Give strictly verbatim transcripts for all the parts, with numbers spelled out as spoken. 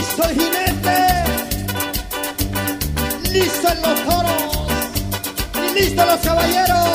Listo el jinete, listo en los toros y listo los caballeros.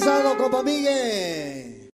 Gonzalo, compa Miguel.